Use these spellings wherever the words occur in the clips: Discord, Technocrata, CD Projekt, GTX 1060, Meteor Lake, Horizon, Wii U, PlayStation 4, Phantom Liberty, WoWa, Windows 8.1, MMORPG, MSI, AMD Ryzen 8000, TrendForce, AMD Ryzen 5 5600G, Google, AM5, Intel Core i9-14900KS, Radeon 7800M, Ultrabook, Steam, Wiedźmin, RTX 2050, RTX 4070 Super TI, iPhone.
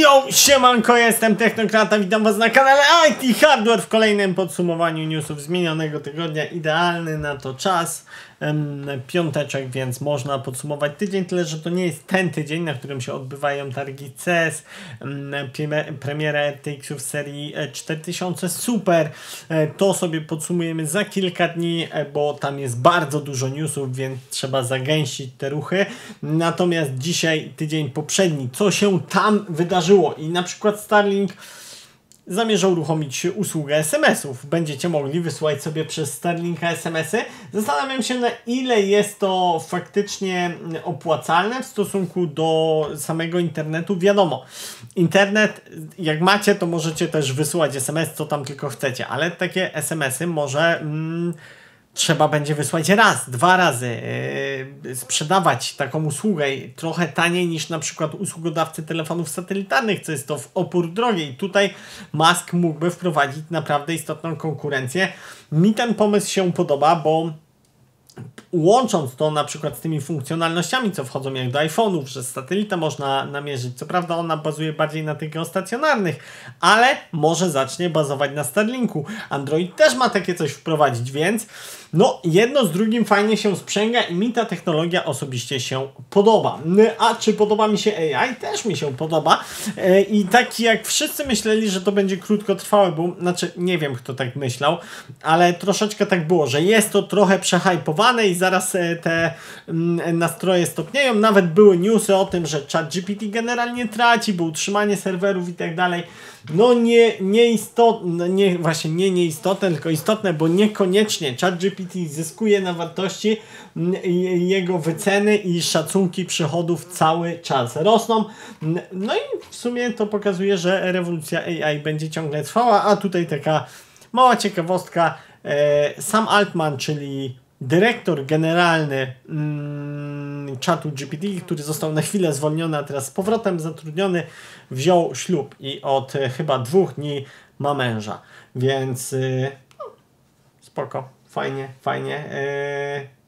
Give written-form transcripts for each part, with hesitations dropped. Jo, siemanko, jestem Technocrata, witam was na kanale IT Hardware w kolejnym podsumowaniu newsów z minionego tygodnia. Idealny na to czas, piąteczek, więc można podsumować tydzień, tyle że to nie jest ten tydzień, na którym się odbywają targi CES, premiera RTX-ów serii 4000 Super. To sobie podsumujemy za kilka dni, bo tam jest bardzo dużo newsów, więc trzeba zagęścić te ruchy. Natomiast dzisiaj tydzień poprzedni, co się tam wydarzyło i na przykład Starlink zamierza uruchomić usługę SMS-ów. Będziecie mogli wysłać sobie przez Starlinka SMS-y. Zastanawiam się, na ile jest to faktycznie opłacalne w stosunku do samego internetu. Wiadomo, internet, jak macie, to możecie też wysyłać SMS, co tam tylko chcecie, ale takie SMS-y może trzeba będzie wysłać raz, dwa razy, sprzedawać taką usługę trochę taniej niż na przykład usługodawcy telefonów satelitarnych, co jest to w opór drogie. I tutaj Musk mógłby wprowadzić naprawdę istotną konkurencję. Mi ten pomysł się podoba, bo łącząc to na przykład z tymi funkcjonalnościami, co wchodzą jak do iPhone'ów, że z satelita można namierzyć. Co prawda ona bazuje bardziej na tych geostacjonarnych, ale może zacznie bazować na Starlinku. Android też ma takie coś wprowadzić, więc no jedno z drugim fajnie się sprzęga i mi ta technologia osobiście się podoba. A czy podoba mi się AI? Też mi się podoba. I tak jak wszyscy myśleli, że to będzie krótkotrwałe, bo znaczy nie wiem, kto tak myślał, ale troszeczkę tak było, że jest to trochę przehypowane i zaraz te nastroje stopnieją. Nawet były newsy o tym, że ChatGPT generalnie traci, bo utrzymanie serwerów i tak dalej. No nie istotne, tylko istotne, bo niekoniecznie ChatGPT zyskuje na wartości, jego wyceny i szacunki przychodów cały czas rosną. No i w sumie to pokazuje, że rewolucja AI będzie ciągle trwała, a tutaj taka mała ciekawostka. Sam Altman, czyli dyrektor generalny czatu GPT, który został na chwilę zwolniony, a teraz z powrotem zatrudniony, wziął ślub i od chyba 2 dni ma męża, więc no, spoko, fajnie.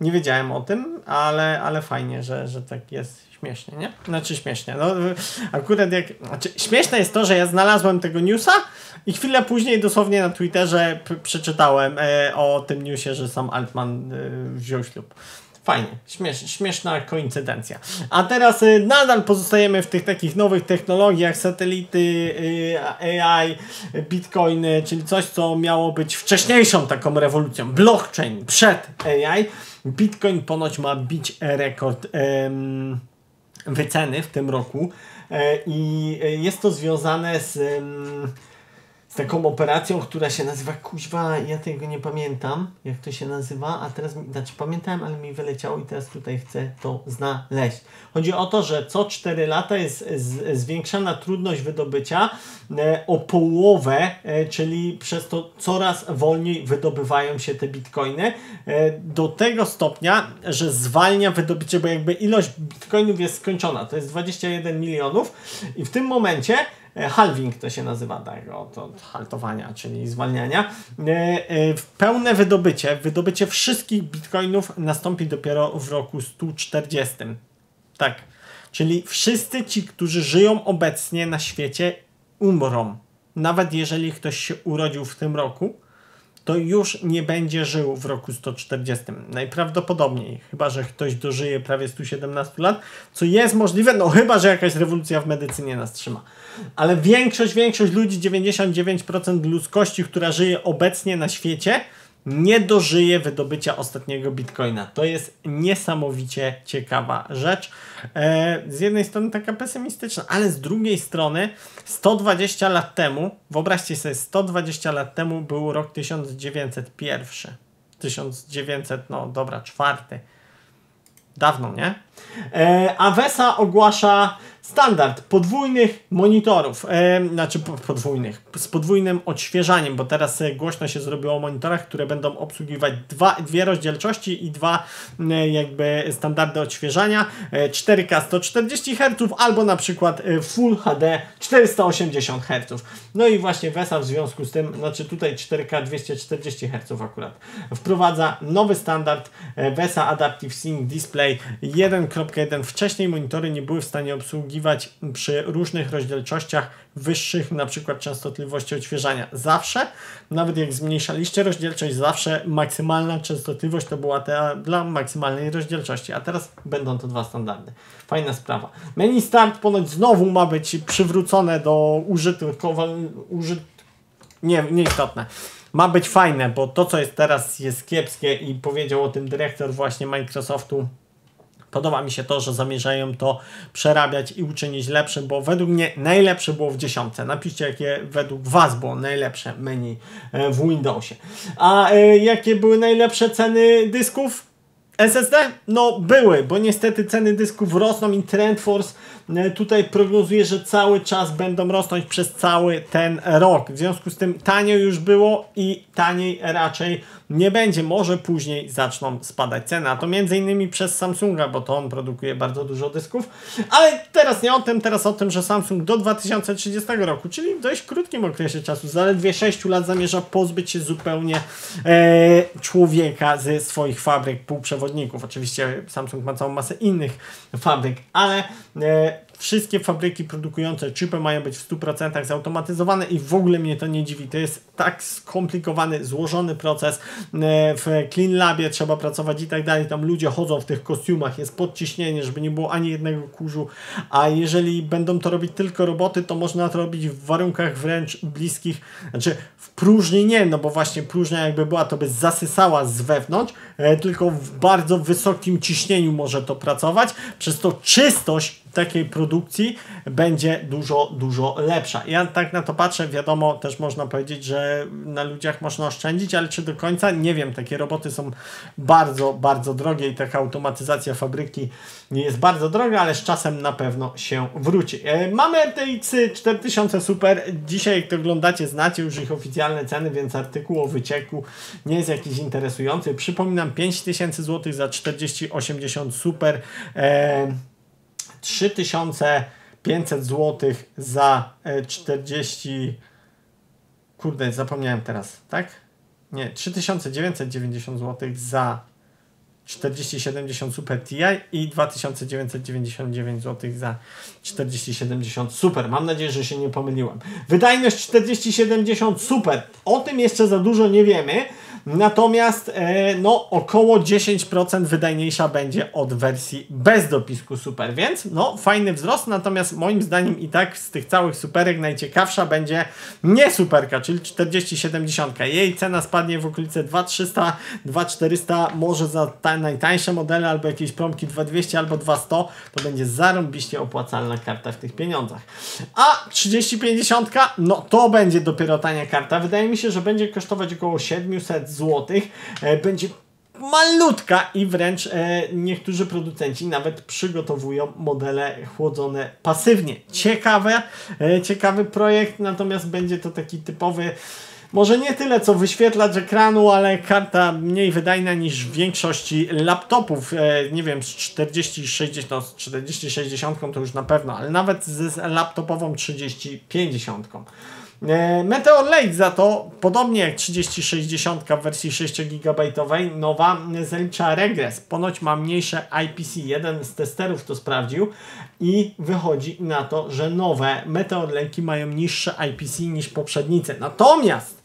Nie wiedziałem o tym, ale fajnie, że tak jest. Śmiesznie, nie? Znaczy śmiesznie. No, akurat jak... Znaczy, śmieszne jest to, że ja znalazłem tego newsa i chwilę później dosłownie na Twitterze przeczytałem o tym newsie, że Sam Altman wziął ślub. Fajnie, śmieszna koincydencja. A teraz nadal pozostajemy w tych takich nowych technologiach, satelity, AI, bitcoiny, czyli coś, co miało być wcześniejszą taką rewolucją. Blockchain przed AI. Bitcoin ponoć ma bić rekord wyceny w tym roku i jest to związane z taką operacją, która się nazywa, kuźwa, ja tego nie pamiętam, jak to się nazywa, a teraz, znaczy pamiętałem, ale mi wyleciało i teraz tutaj chcę to znaleźć. Chodzi o to, że co 4 lata jest zwiększana trudność wydobycia o połowę, czyli przez to coraz wolniej wydobywają się te bitcoiny, do tego stopnia, że zwalnia wydobycie, bo jakby ilość bitcoinów jest skończona, to jest 21 milionów i w tym momencie halving to się nazywa, tak, od haltowania, czyli zwalniania. Pełne wydobycie wszystkich bitcoinów nastąpi dopiero w roku 140. Tak, czyli wszyscy ci, którzy żyją obecnie na świecie, umrą. Nawet jeżeli ktoś się urodził w tym roku, to już nie będzie żył w roku 140. Najprawdopodobniej, chyba że ktoś dożyje prawie 117 lat, co jest możliwe, no chyba że jakaś rewolucja w medycynie nas trzyma. Ale większość ludzi, 99% ludzkości, która żyje obecnie na świecie, nie dożyje wydobycia ostatniego bitcoina. To jest niesamowicie ciekawa rzecz. Z jednej strony taka pesymistyczna, ale z drugiej strony 120 lat temu, wyobraźcie sobie, 120 lat temu był rok 1901. 1904. Dawno, nie? AWESA ogłasza standard podwójnych monitorów, znaczy podwójnych, z podwójnym odświeżaniem, bo teraz głośno się zrobiło o monitorach, które będą obsługiwać dwie rozdzielczości i dwa jakby standardy odświeżania, 4K 140 Hz albo na przykład Full HD 480 Hz. No i właśnie WESA w związku z tym, znaczy tutaj 4K 240 Hz akurat, wprowadza nowy standard WESA Adaptive Sync Display 1 1.1 wcześniej monitory nie były w stanie obsługiwać przy różnych rozdzielczościach wyższych, np. częstotliwości odświeżania. Zawsze, nawet jak zmniejszaliście rozdzielczość, zawsze maksymalna częstotliwość to była ta dla maksymalnej rozdzielczości, a teraz będą to dwa standardy. Fajna sprawa. Menu Start ponoć znowu ma być przywrócone do nieistotne. Ma być fajne, bo to, co jest teraz, jest kiepskie i powiedział o tym dyrektor właśnie Microsoftu. Podoba mi się to, że zamierzają to przerabiać i uczynić lepszym, bo według mnie najlepsze było w 10. Napiszcie, jakie według Was było najlepsze menu w Windowsie. A jakie były najlepsze ceny dysków SSD? No były, bo niestety ceny dysków rosną i TrendForce tutaj prognozuje, że cały czas będą rosnąć przez cały ten rok. W związku z tym tanio już było i taniej raczej nie będzie. Może później zaczną spadać ceny, a to między innymi przez Samsunga, bo to on produkuje bardzo dużo dysków. Ale teraz nie o tym, teraz o tym, że Samsung do 2030 roku, czyli w dość krótkim okresie czasu, zaledwie 6 lat zamierza pozbyć się zupełnie człowieka ze swoich fabryk półprzewodników. Oczywiście Samsung ma całą masę innych fabryk, ale wszystkie fabryki produkujące chipy mają być w 100% zautomatyzowane i w ogóle mnie to nie dziwi. To jest tak skomplikowany, złożony proces. W Clean Labie trzeba pracować i tak dalej. Tam ludzie chodzą w tych kostiumach, jest podciśnienie, żeby nie było ani jednego kurzu. A jeżeli będą to robić tylko roboty, to można to robić w warunkach wręcz bliskich, znaczy w próżni nie, no bo właśnie próżnia jakby była, to by zasysała z wewnątrz, tylko w bardzo wysokim ciśnieniu może to pracować. Przez to czystość takiej produkcji będzie dużo, dużo lepsza. Ja tak na to patrzę, wiadomo, też można powiedzieć, że na ludziach można oszczędzić, ale czy do końca? Nie wiem, takie roboty są bardzo, bardzo drogie i taka automatyzacja fabryki jest bardzo droga, ale z czasem na pewno się wróci. Mamy RTX 4000 Super. Dzisiaj jak to oglądacie, znacie już ich oficjalne ceny, więc artykuł o wycieku nie jest jakiś interesujący. Przypominam, 5000 zł za 4080 Super, 3500 zł za 40... Kurde, zapomniałem teraz, tak? Nie, 3990 zł za 4070 Super Ti i 2999 zł za 4070 Super. Mam nadzieję, że się nie pomyliłem. Wydajność 4070 Super. O tym jeszcze za dużo nie wiemy. Natomiast no, około 10% wydajniejsza będzie od wersji bez dopisku Super, więc no, fajny wzrost, natomiast moim zdaniem i tak z tych całych superek najciekawsza będzie nie superka, czyli 4070. Jej cena spadnie w okolice 2300, 2400, może za najtańsze modele albo jakieś promki 2200 albo 2100, to będzie zarąbiście opłacalna karta w tych pieniądzach. A 3050, no to będzie dopiero tania karta. Wydaje mi się, że będzie kosztować około 700 złotych, będzie malutka i wręcz niektórzy producenci nawet przygotowują modele chłodzone pasywnie. Ciekawy projekt, natomiast będzie to taki typowy, może nie tyle co wyświetlacz ekranu, ale karta mniej wydajna niż w większości laptopów. Nie wiem, z 4060, no z 4060 to już na pewno, ale nawet z laptopową 3050. Meteor Lake za to, podobnie jak 3060 w wersji 6GB nowa, zalicza regres. Ponoć ma mniejsze IPC. Jeden z testerów to sprawdził i wychodzi na to, że nowe Meteor Lake'i mają niższe IPC niż poprzednice. Natomiast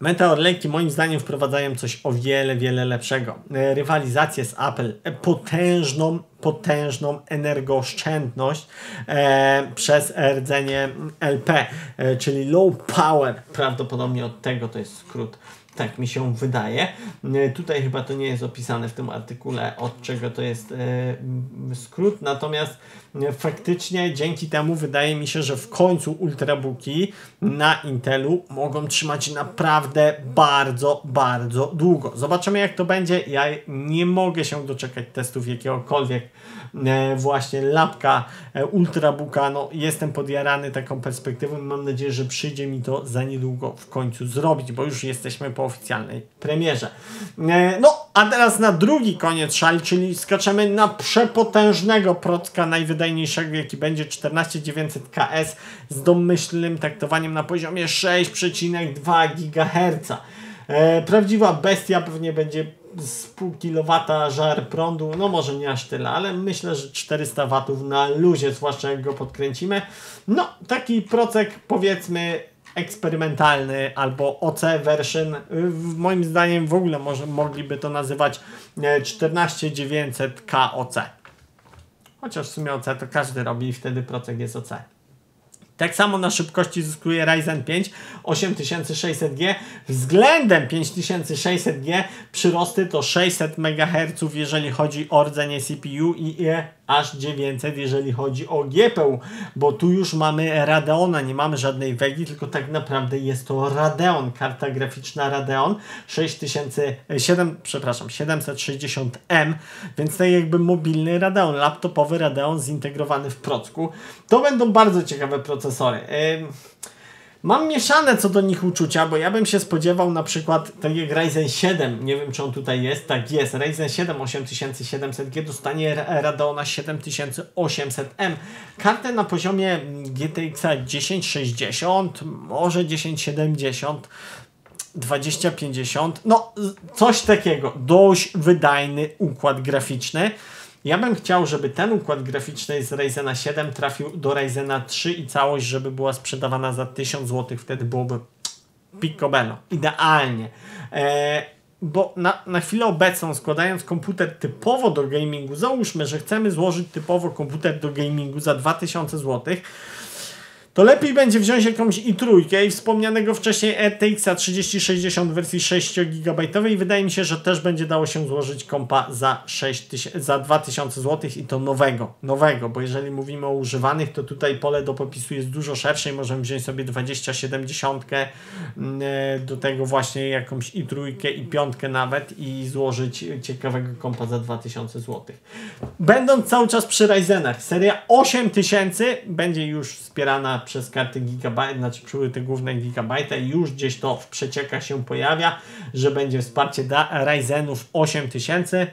Meteor Lake'i moim zdaniem wprowadzają coś o wiele, wiele lepszego. Rywalizację z Apple, potężną energooszczędność przez rdzenie LP, czyli low power, prawdopodobnie od tego to jest skrót. Tak mi się wydaje. Tutaj chyba to nie jest opisane w tym artykule, od czego to jest skrót, natomiast faktycznie dzięki temu wydaje mi się, że w końcu ultrabooki na Intelu mogą trzymać naprawdę bardzo, bardzo długo. Zobaczymy, jak to będzie. Ja nie mogę się doczekać testów jakiegokolwiek właśnie lapka ultrabooka. No, jestem podjarany taką perspektywą i mam nadzieję, że przyjdzie mi to za niedługo w końcu zrobić, bo już jesteśmy po oficjalnej premierze. No, a teraz na drugi koniec szali, czyli skaczemy na przepotężnego procka najwydajniejszego, jaki będzie 14900KS z domyślnym taktowaniem na poziomie 6,2 GHz. Prawdziwa bestia pewnie będzie z pół kilowata żar prądu, no może nie aż tyle, ale myślę, że 400 watów na luzie, zwłaszcza jak go podkręcimy. No, taki procek, powiedzmy, eksperymentalny albo OC version, moim zdaniem w ogóle mogliby to nazywać 14900K OC. Chociaż w sumie OC to każdy robi i wtedy procek jest OC. Tak samo na szybkości zyskuje Ryzen 5 8600G, względem 5600G przyrosty to 600 MHz, jeżeli chodzi o rdzenie CPU i aż 900, jeżeli chodzi o GPU, bo tu już mamy Radeona, nie mamy żadnej Wegi, tylko tak naprawdę jest to Radeon, karta graficzna Radeon 760M, więc to jakby mobilny Radeon, laptopowy Radeon zintegrowany w procku. To będą bardzo ciekawe procesory. Mam mieszane co do nich uczucia, bo ja bym się spodziewał na przykład tak jak Ryzen 7, nie wiem czy on tutaj jest, tak jest, Ryzen 7 8700G dostanie Radeona 7800M, kartę na poziomie GTX 1060, może 1070, 2050, no coś takiego, dość wydajny układ graficzny. Ja bym chciał, żeby ten układ graficzny z Ryzena 7 trafił do Ryzena 3 i całość, żeby była sprzedawana za 1000 zł, wtedy byłoby picobello, idealnie. Bo na chwilę obecną, składając komputer typowo do gamingu, załóżmy, że chcemy złożyć typowo komputer do gamingu za 2000 zł, to lepiej będzie wziąć jakąś i3 i wspomnianego wcześniej RTX 4060 w wersji 6 GB. Wydaje mi się, że też będzie dało się złożyć kompa za 2000 zł i to nowego, bo jeżeli mówimy o używanych, to tutaj pole do popisu jest dużo szersze i możemy wziąć sobie 2070 do tego właśnie jakąś i3 i 5 nawet i złożyć ciekawego kompa za 2000 zł. Będąc cały czas przy Ryzenach, seria 8000 będzie już wspierana przez karty Gigabyte, znaczy przy głównej Gigabyte'a i już gdzieś to w przeciekach się pojawia, że będzie wsparcie dla Ryzenów 8000.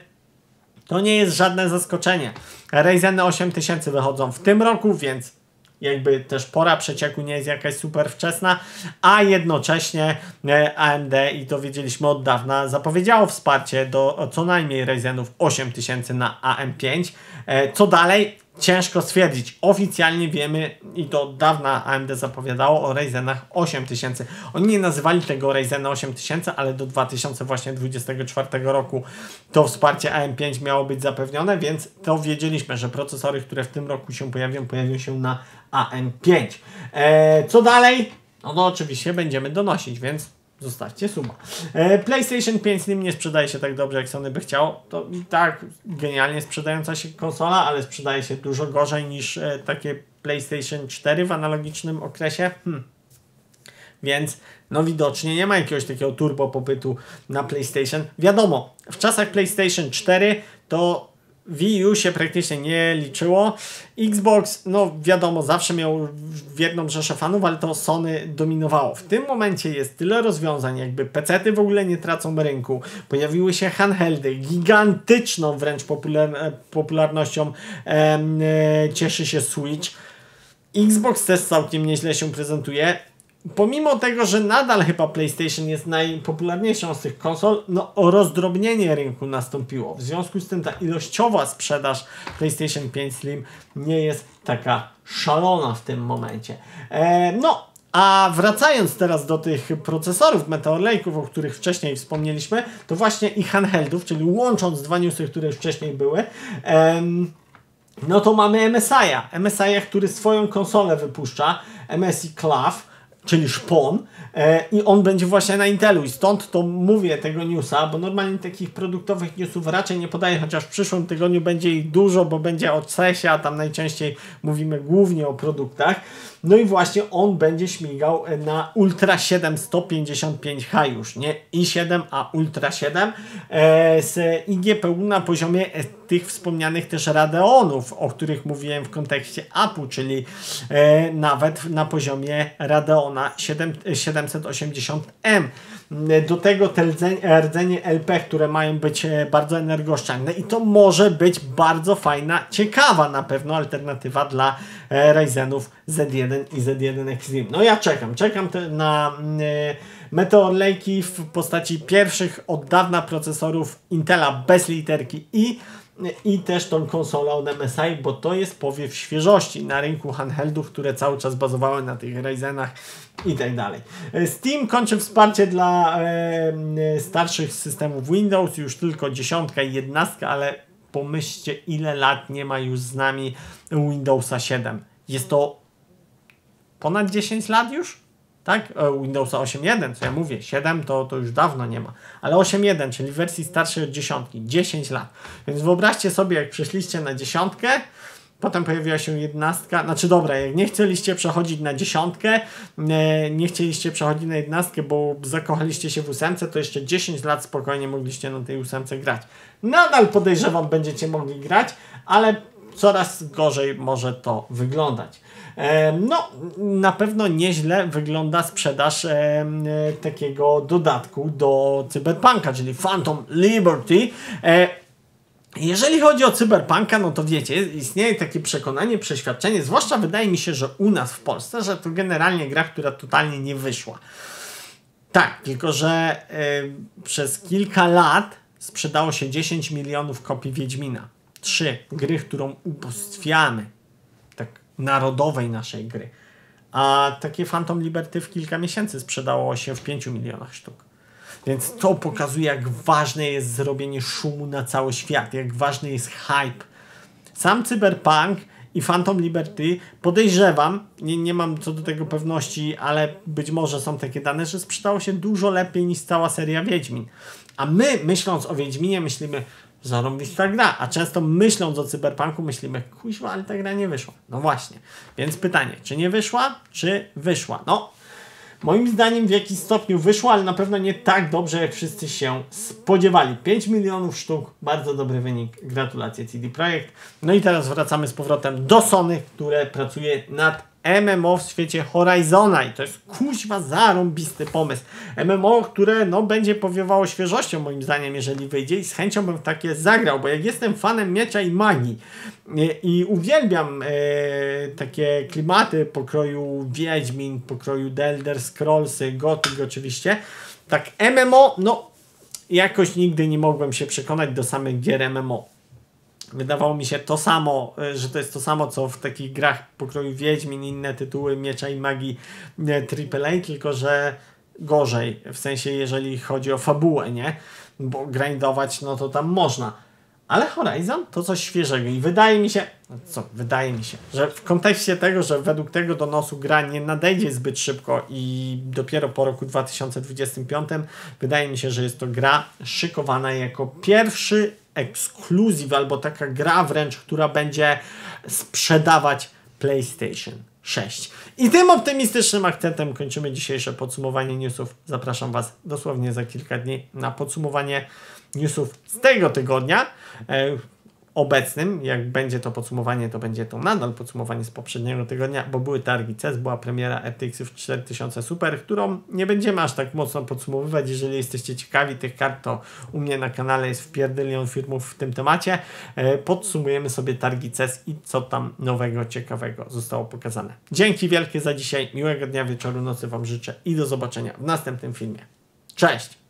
To nie jest żadne zaskoczenie. Ryzeny 8000 wychodzą w tym roku, więc jakby też pora przecieku nie jest jakaś super wczesna, a jednocześnie AMD, i to wiedzieliśmy od dawna, zapowiedziało wsparcie do co najmniej Ryzenów 8000 na AM5. Co dalej? Ciężko stwierdzić. Oficjalnie wiemy, i to od dawna AMD zapowiadało o Ryzenach 8000. Oni nie nazywali tego Ryzena 8000, ale do 2024 roku to wsparcie AM5 miało być zapewnione, więc to wiedzieliśmy, że procesory, które w tym roku się pojawią się na AM5. Co dalej? No to oczywiście będziemy donosić, więc zostawcie suba. PlayStation 5 z nim nie sprzedaje się tak dobrze, jak Sony by chciało. To i tak genialnie sprzedająca się konsola, ale sprzedaje się dużo gorzej niż takie PlayStation 4 w analogicznym okresie. Więc no widocznie nie ma jakiegoś takiego turbo popytu na PlayStation. Wiadomo, w czasach PlayStation 4 to Wii U się praktycznie nie liczyło. Xbox, no wiadomo, zawsze miał wierną rzeszę fanów, ale to Sony dominowało. W tym momencie jest tyle rozwiązań, jakby pecety w ogóle nie tracą rynku. Pojawiły się handheldy, gigantyczną wręcz popularnością cieszy się Switch. Xbox też całkiem nieźle się prezentuje. Pomimo tego, że nadal chyba PlayStation jest najpopularniejszą z tych konsol, no rozdrobnienie rynku nastąpiło. W związku z tym ta ilościowa sprzedaż PlayStation 5 Slim nie jest taka szalona w tym momencie. No, a wracając teraz do tych procesorów Meteor Lake'ów, o których wcześniej wspomnieliśmy, to właśnie i handheldów, czyli łącząc dwa newsy, które już wcześniej były, no to mamy MSI'a, który swoją konsolę wypuszcza, MSI Clav, czyli szpon, i on będzie właśnie na Intelu i stąd to mówię tego newsa, bo normalnie takich produktowych newsów raczej nie podaję, chociaż w przyszłym tygodniu będzie ich dużo, bo będzie o CES-ie, a tam najczęściej mówimy głównie o produktach. No i właśnie on będzie śmigał na Ultra 7 155H już, nie i7, a Ultra 7 z IGPU na poziomie tych wspomnianych też Radeonów, o których mówiłem w kontekście Apple, czyli nawet na poziomie Radeona na 780M. Do tego te rdzenie LP, które mają być bardzo energooszczędne i to może być bardzo fajna, ciekawa na pewno alternatywa dla Ryzenów Z1 i Z1 Extreme. No ja czekam na Meteor Lake w postaci pierwszych od dawna procesorów Intela bez literki I i też tą konsolę od MSI, bo to jest powiew świeżości na rynku handheldów, które cały czas bazowały na tych Ryzenach i tak dalej. Steam kończy wsparcie dla starszych systemów Windows, już tylko 10 i 11, ale pomyślcie, ile lat nie ma już z nami Windowsa 7. Jest to ponad 10 lat już? Tak? Windowsa 8.1, co ja mówię, 7 to już dawno nie ma, ale 8.1, czyli wersji starszej od 10, 10 lat. Więc wyobraźcie sobie, jak przeszliście na 10, potem pojawiła się 11, znaczy dobra, jak nie chcieliście przechodzić na 10, nie chcieliście przechodzić na 11, bo zakochaliście się w 8, to jeszcze 10 lat spokojnie mogliście na tej 8 grać. Nadal podejrzewam, będziecie mogli grać, ale coraz gorzej może to wyglądać. No, na pewno nieźle wygląda sprzedaż takiego dodatku do Cyberpunka, czyli Phantom Liberty. Jeżeli chodzi o Cyberpunka, no to wiecie, istnieje takie przekonanie, przeświadczenie, zwłaszcza wydaje mi się, że u nas w Polsce, że to generalnie gra, która totalnie nie wyszła. Tak, tylko że przez kilka lat sprzedało się 10 milionów kopii Wiedźmina. 3 gry, którą ubóstwiamy, tak narodowej naszej gry, a takie Phantom Liberty w kilka miesięcy sprzedało się w 5 milionach sztuk. Więc to pokazuje, jak ważne jest zrobienie szumu na cały świat, jak ważny jest hype. Sam Cyberpunk i Phantom Liberty, podejrzewam, nie mam co do tego pewności, ale być może są takie dane, że sprzedało się dużo lepiej niż cała seria Wiedźmin. A my, myśląc o Wiedźminie, myślimy, zarąbista gra, a często myśląc o Cyberpunku myślimy, kuźwa, ale ta gra nie wyszła. No właśnie, więc pytanie, czy nie wyszła, czy wyszła? No, moim zdaniem w jakiś stopniu wyszła, ale na pewno nie tak dobrze, jak wszyscy się spodziewali. 5 milionów sztuk, bardzo dobry wynik, gratulacje CD Projekt. No i teraz wracamy z powrotem do Sony, które pracuje nad MMO w świecie Horizona i to jest kuźwa zarąbisty pomysł. MMO, które no będzie powiewało świeżością moim zdaniem, jeżeli wyjdzie, i z chęcią bym w takie zagrał, bo jak jestem fanem Miecza i Magii i uwielbiam takie klimaty pokroju Wiedźmin, pokroju The Elder Scrollsy, Gothic oczywiście, tak MMO, no jakoś nigdy nie mogłem się przekonać do samych gier MMO. Wydawało mi się to samo, że to jest to samo, co w takich grach pokroju Wiedźmin, inne tytuły Miecza i Magii AAA, tylko że gorzej, w sensie jeżeli chodzi o fabułę, nie? Bo grindować, no to tam można. Ale Horizon to coś świeżego i wydaje mi się, że w kontekście tego, że według tego donosu gra nie nadejdzie zbyt szybko i dopiero po roku 2025, wydaje mi się, że jest to gra szykowana jako pierwszy ekskluzyw, albo taka gra wręcz, która będzie sprzedawać PlayStation 6. I tym optymistycznym akcentem kończymy dzisiejsze podsumowanie newsów. Zapraszam Was dosłownie za kilka dni na podsumowanie newsów z tego tygodnia obecnym. Jak będzie to podsumowanie, to będzie to nadal podsumowanie z poprzedniego tygodnia, bo były targi CES, była premiera RTX 4070 Super, którą nie będziemy aż tak mocno podsumowywać. Jeżeli jesteście ciekawi tych kart, to u mnie na kanale jest wpierdylion filmów w tym temacie. Podsumujemy sobie targi CES i co tam nowego, ciekawego zostało pokazane. Dzięki wielkie za dzisiaj, miłego dnia, wieczoru, nocy Wam życzę i do zobaczenia w następnym filmie. Cześć!